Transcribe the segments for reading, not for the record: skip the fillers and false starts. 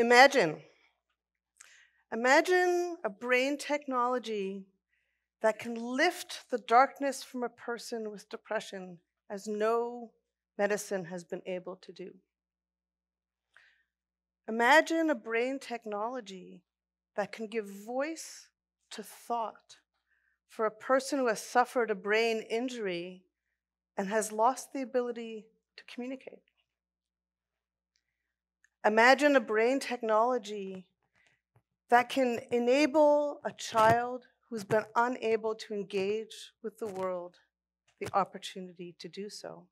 Imagine a brain technology that can lift the darkness from a person with depression as no medicine has been able to do. Imagine a brain technology that can give voice to thought for a person who has suffered a brain injury and has lost the ability to communicate. Imagine a brain technology that can enable a child who's been unable to engage with the world the opportunity to do so.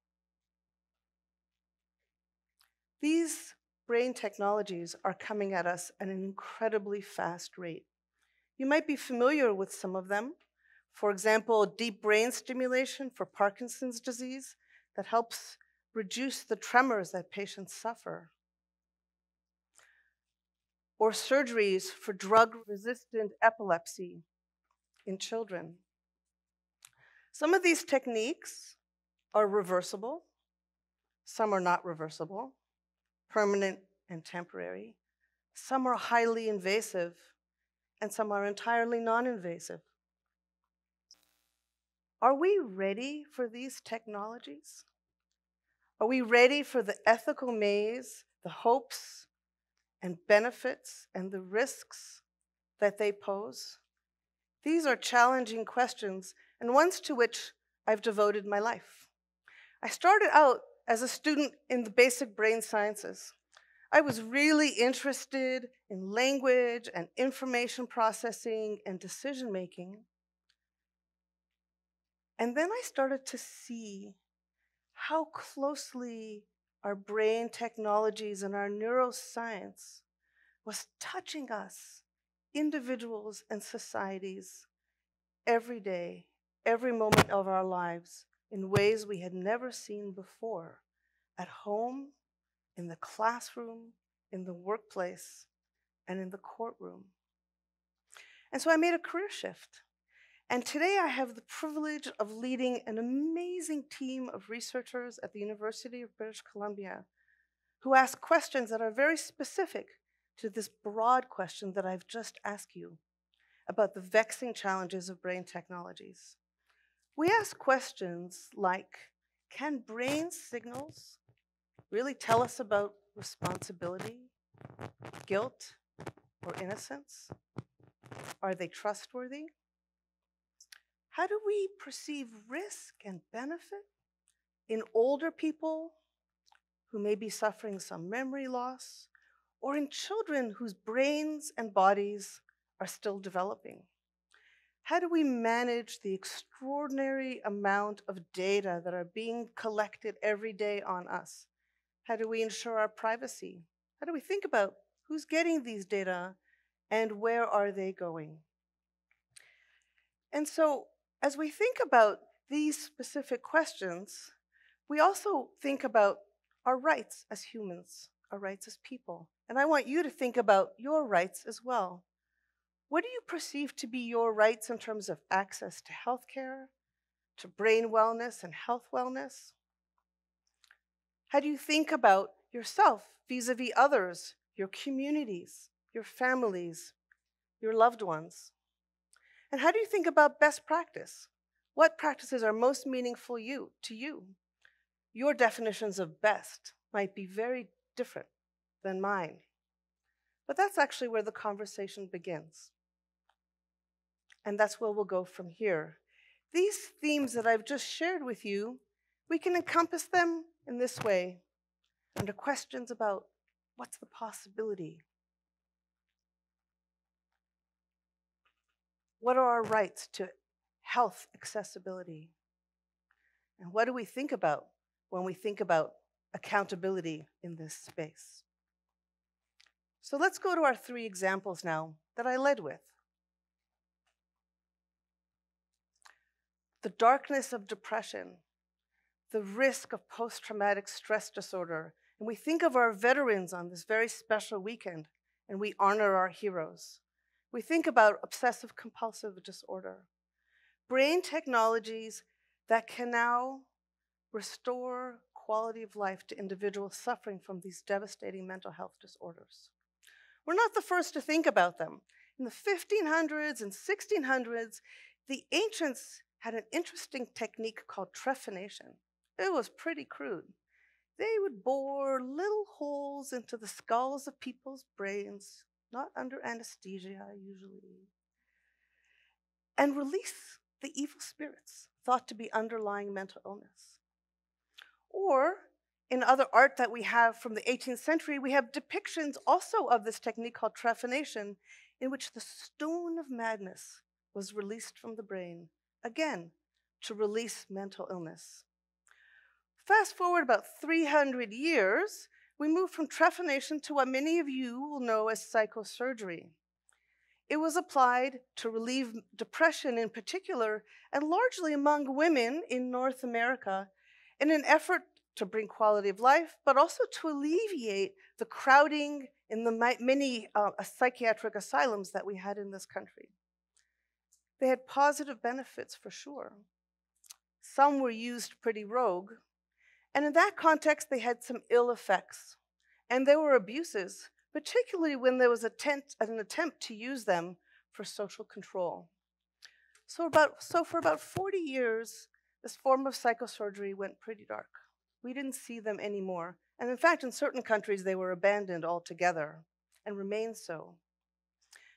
These brain technologies are coming at us at an incredibly fast rate. You might be familiar with some of them. For example, deep brain stimulation for Parkinson's disease that helps reduce the tremors that patients suffer, or surgeries for drug-resistant epilepsy in children. Some of these techniques are reversible, some are not reversible, permanent and temporary, some are highly invasive, and some are entirely non-invasive. Are we ready for these technologies? Are we ready for the ethical maze, the hopes, and benefits and the risks that they pose? These are challenging questions and ones to which I've devoted my life. I started out as a student in the basic brain sciences. I was really interested in language and information processing and decision making. And then I started to see how closely our brain technologies and our neuroscience was touching us, individuals and societies, every day, every moment of our lives in ways we had never seen before, at home, in the classroom, in the workplace, and in the courtroom. And so I made a career shift. And today I have the privilege of leading an amazing team of researchers at the University of British Columbia who ask questions that are very specific to this broad question that I've just asked you about the vexing challenges of brain technologies. We ask questions like, can brain signals really tell us about responsibility, guilt, or innocence? Are they trustworthy? How do we perceive risk and benefit in older people who may be suffering some memory loss, or in children whose brains and bodies are still developing? How do we manage the extraordinary amount of data that are being collected every day on us? How do we ensure our privacy? How do we think about who's getting these data and where are they going? And so, as we think about these specific questions, we also think about our rights as humans, our rights as people. And I want you to think about your rights as well. What do you perceive to be your rights in terms of access to healthcare, to brain wellness and health wellness? How do you think about yourself vis-a-vis others, your communities, your families, your loved ones? And how do you think about best practice? What practices are most meaningful to you? Your definitions of best might be very different than mine. But that's actually where the conversation begins. And that's where we'll go from here. These themes that I've just shared with you, we can encompass them in this way, under questions about what's the possibility? What are our rights to health accessibility? And what do we think about when we think about accountability in this space? So let's go to our three examples now that I led with. The darkness of depression, the risk of post-traumatic stress disorder, and we think of our veterans on this very special weekend, and we honor our heroes. We think about obsessive-compulsive disorder, brain technologies that can now restore quality of life to individuals suffering from these devastating mental health disorders. We're not the first to think about them. In the 1500s and 1600s, the ancients had an interesting technique called trephination. It was pretty crude. They would bore little holes into the skulls of people's brains, not under anesthesia usually, and release the evil spirits thought to be underlying mental illness. Or in other art that we have from the 18th century, we have depictions also of this technique called trephination, in which the stone of madness was released from the brain, again, to release mental illness. Fast forward about 300 years, we move from trephination to what many of you will know as psychosurgery. It was applied to relieve depression in particular, and largely among women in North America, in an effort to bring quality of life, but also to alleviate the crowding in the many psychiatric asylums that we had in this country. They had positive benefits for sure. Some were used pretty rogue, and in that context, they had some ill effects, and there were abuses, particularly when there was an attempt to use them for social control. So for about 40 years, this form of psychosurgery went pretty dark. We didn't see them anymore. And in fact, in certain countries, they were abandoned altogether and remain so.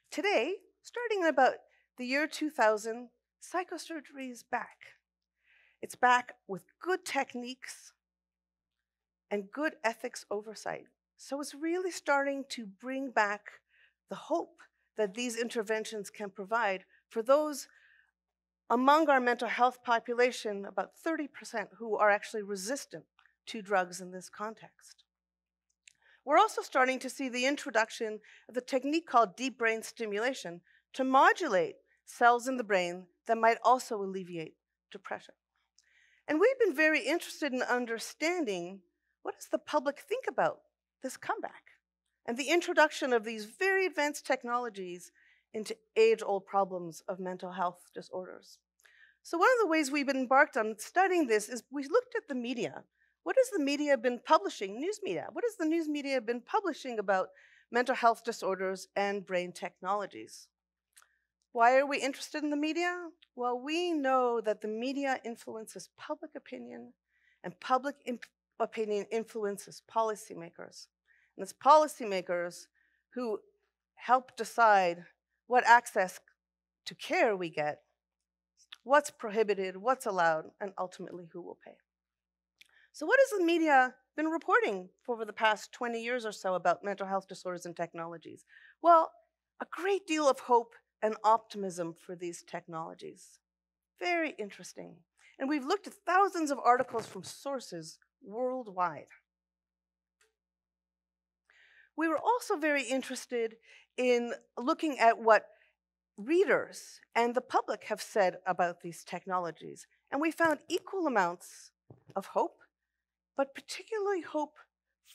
Today, starting in about the year 2000, psychosurgery is back. It's back with good techniques and good ethics oversight. So it's really starting to bring back the hope that these interventions can provide for those among our mental health population, about 30% who are actually resistant to drugs in this context. We're also starting to see the introduction of the technique called deep brain stimulation to modulate cells in the brain that might also alleviate depression. And we've been very interested in understanding what does the public think about this comeback and the introduction of these very advanced technologies into age-old problems of mental health disorders. So one of the ways we've embarked on studying this is we looked at the media. What has the media been publishing, news media? What has the news media been publishing about mental health disorders and brain technologies? Why are we interested in the media? Well, we know that the media influences public opinion, and public opinion influences policymakers. And it's policymakers who help decide what access to care we get, what's prohibited, what's allowed, and ultimately who will pay. So what has the media been reporting for over the past 20 years or so about mental health disorders and technologies? Well, a great deal of hope and optimism for these technologies. Very interesting. And we've looked at thousands of articles from sources worldwide. We were also very interested in looking at what readers and the public have said about these technologies. And we found equal amounts of hope, but particularly hope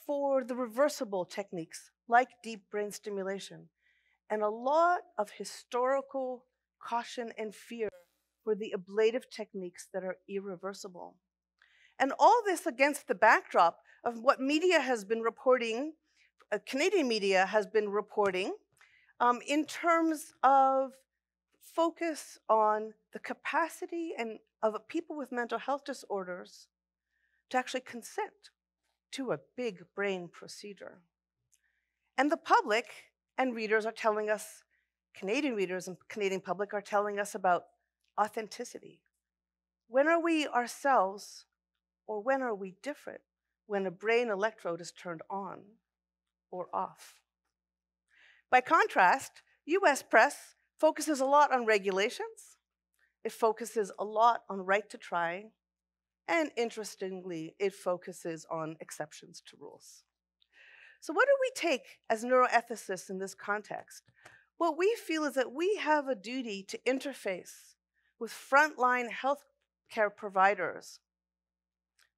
for the reversible techniques like deep brain stimulation, and a lot of historical caution and fear for the ablative techniques that are irreversible. And all this against the backdrop of what media has been reporting, Canadian media has been reporting in terms of focus on the capacity of people with mental health disorders to actually consent to a big brain procedure. And the public and readers are telling us, Canadian readers and Canadian public are telling us about authenticity. When are we ourselves, or when are we different when a brain electrode is turned on or off? By contrast, US press focuses a lot on regulations. It focuses a lot on right to try. And interestingly, it focuses on exceptions to rules. So what do we take as neuroethicists in this context? What we feel is that we have a duty to interface with frontline healthcare providers,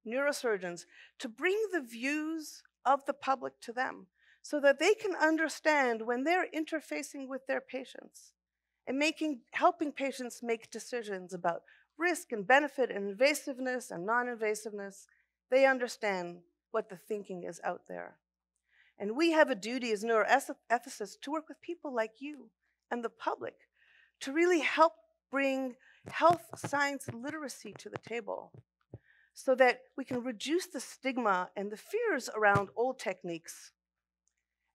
neurosurgeons, to bring the views of the public to them so that they can understand when they're interfacing with their patients and helping patients make decisions about risk and benefit and invasiveness and non-invasiveness, they understand what the thinking is out there. And we have a duty as neuroethicists to work with people like you and the public to really help bring health science literacy to the table so that we can reduce the stigma and the fears around old techniques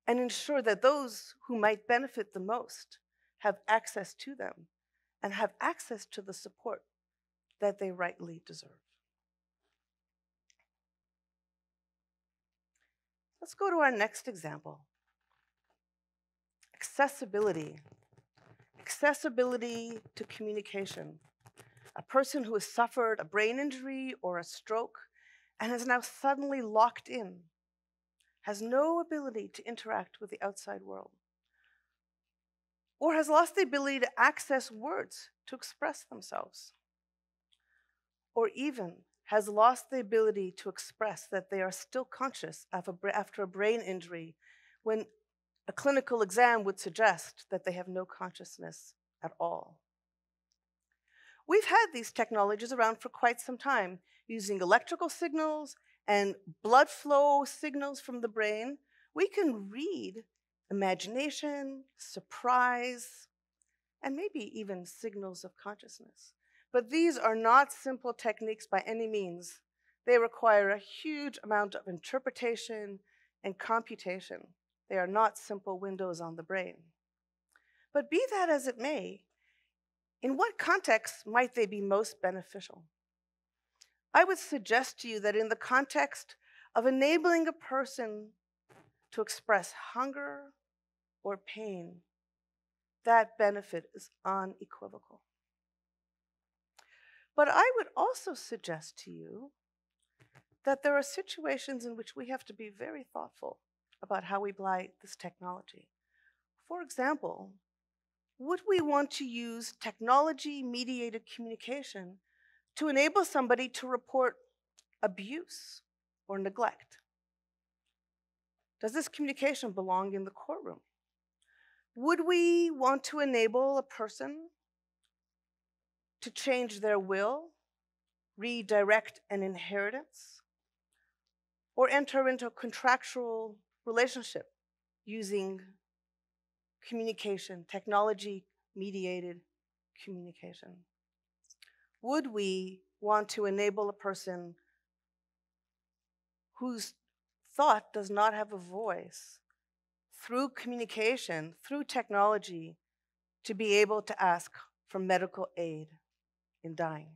and ensure that those who might benefit the most have access to them and have access to the support that they rightly deserve. Let's go to our next example. Accessibility. Accessibility to communication. A person who has suffered a brain injury or a stroke and is now suddenly locked in, has no ability to interact with the outside world, or has lost the ability to access words to express themselves, or even has lost the ability to express that they are still conscious after a brain injury when a clinical exam would suggest that they have no consciousness at all. We've had these technologies around for quite some time, using electrical signals and blood flow signals from the brain. We can read imagination, surprise, and maybe even signals of consciousness. But these are not simple techniques by any means. They require a huge amount of interpretation and computation. They are not simple windows on the brain. But be that as it may, in what context might they be most beneficial? I would suggest to you that in the context of enabling a person to express hunger or pain, that benefit is unequivocal. But I would also suggest to you that there are situations in which we have to be very thoughtful about how we apply this technology. For example, would we want to use technology-mediated communication to enable somebody to report abuse or neglect? Does this communication belong in the courtroom? Would we want to enable a person to change their will, redirect an inheritance, or enter into a contractual relationship using communication, technology-mediated communication? Would we want to enable a person whose thought does not have a voice through communication, through technology, to be able to ask for medical aid in dying?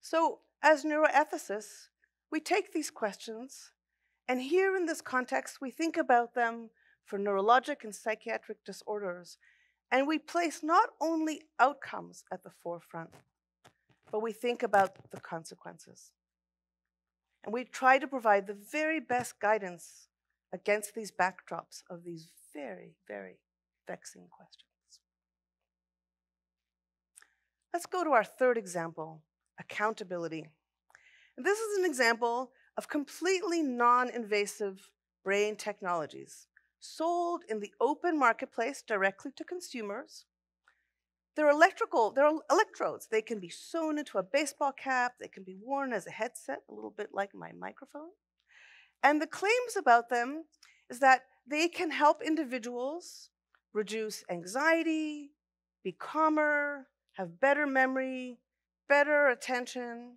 So as neuroethicists, we take these questions, and here in this context, we think about them for neurologic and psychiatric disorders, and we place not only outcomes at the forefront, but we think about the consequences. And we try to provide the very best guidance against these backdrops of these very, very vexing questions. Let's go to our third example, accountability. And this is an example of completely non-invasive brain technologies sold in the open marketplace directly to consumers. They're electrodes. They can be sewn into a baseball cap. They can be worn as a headset, a little bit like my microphone. And the claims about them is that they can help individuals reduce anxiety, be calmer, have better memory, better attention,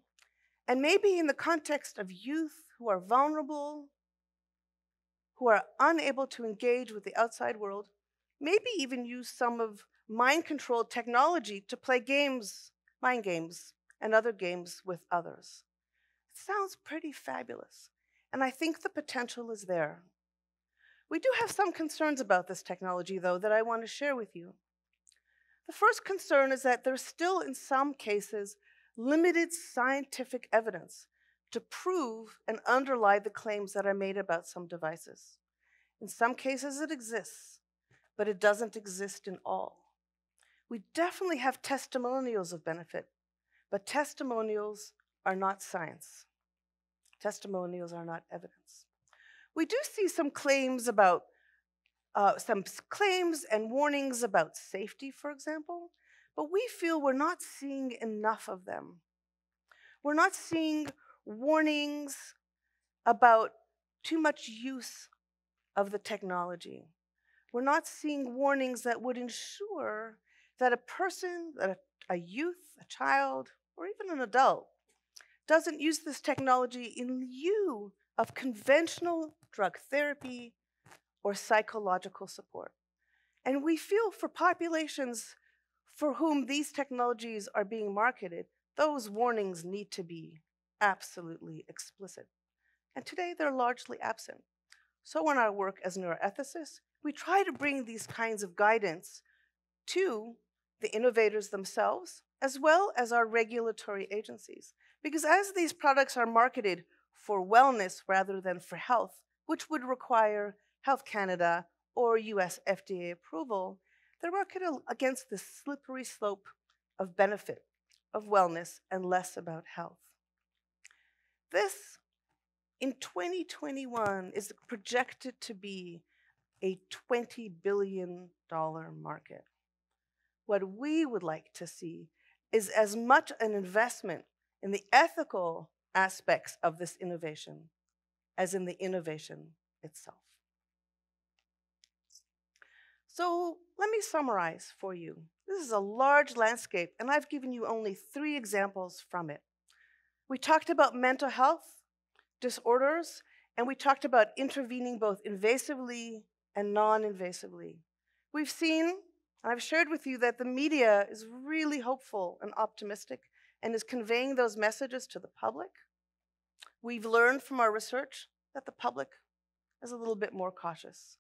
and maybe in the context of youth who are vulnerable, who are unable to engage with the outside world, maybe even use some of mind-controlled technology to play games, mind games, and other games with others. It sounds pretty fabulous, and I think the potential is there. We do have some concerns about this technology, though, that I want to share with you. The first concern is that there's still, in some cases, limited scientific evidence to prove and underlie the claims that are made about some devices. In some cases, it exists, but it doesn't exist in all. We definitely have testimonials of benefit, but testimonials are not science. Testimonials are not evidence. We do see some claims about and warnings about safety, for example, but we feel we're not seeing enough of them. We're not seeing warnings about too much use of the technology. We're not seeing warnings that would ensure that a person, that a youth, a child, or even an adult doesn't use this technology in lieu of conventional drug therapy or psychological support. And we feel for populations for whom these technologies are being marketed, those warnings need to be absolutely explicit. And today they're largely absent. So in our work as neuroethicists, we try to bring these kinds of guidance to the innovators themselves, as well as our regulatory agencies. Because as these products are marketed for wellness rather than for health, which would require Health Canada or US FDA approval, they're marketed against the slippery slope of benefit, of wellness, and less about health. This, in 2021, is projected to be a $20 billion market. What we would like to see is as much an investment in the ethical aspects of this innovation as in the innovation itself. So let me summarize for you. This is a large landscape, and I've given you only 3 examples from it. We talked about mental health disorders, and we talked about intervening both invasively and non-invasively. We've seen, and I've shared with you, that the media is really hopeful and optimistic and is conveying those messages to the public. We've learned from our research that the public is a little bit more cautious.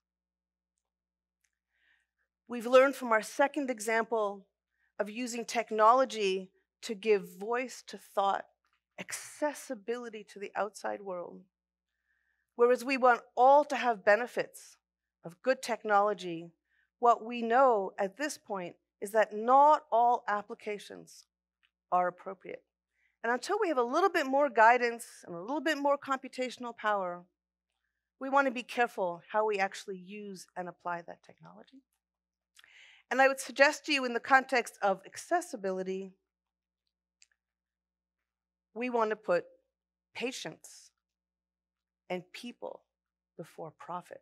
We've learned from our second example of using technology to give voice to thought, accessibility to the outside world. Whereas we want all to have benefits of good technology, what we know at this point is that not all applications are appropriate. And until we have a little bit more guidance and a little bit more computational power, we want to be careful how we actually use and apply that technology. And I would suggest to you, in the context of accessibility, we want to put patients and people before profit.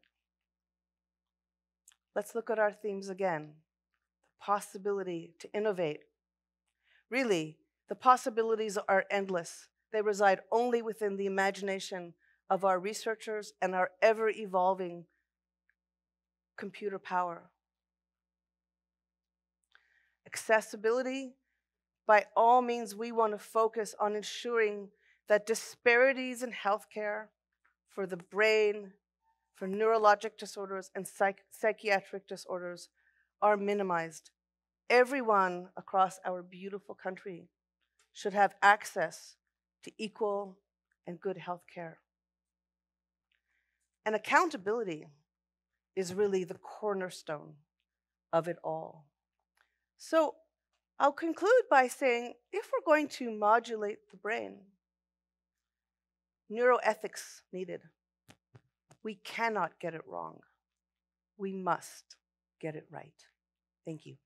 Let's look at our themes again. The possibility to innovate. Really, the possibilities are endless. They reside only within the imagination of our researchers and our ever-evolving computer power. Accessibility, by all means, we want to focus on ensuring that disparities in healthcare for the brain, for neurologic disorders and psychiatric disorders are minimized. Everyone across our beautiful country should have access to equal and good health care. And accountability is really the cornerstone of it all. So I'll conclude by saying, if we're going to modulate the brain, neuroethics needed. We cannot get it wrong. We must get it right. Thank you.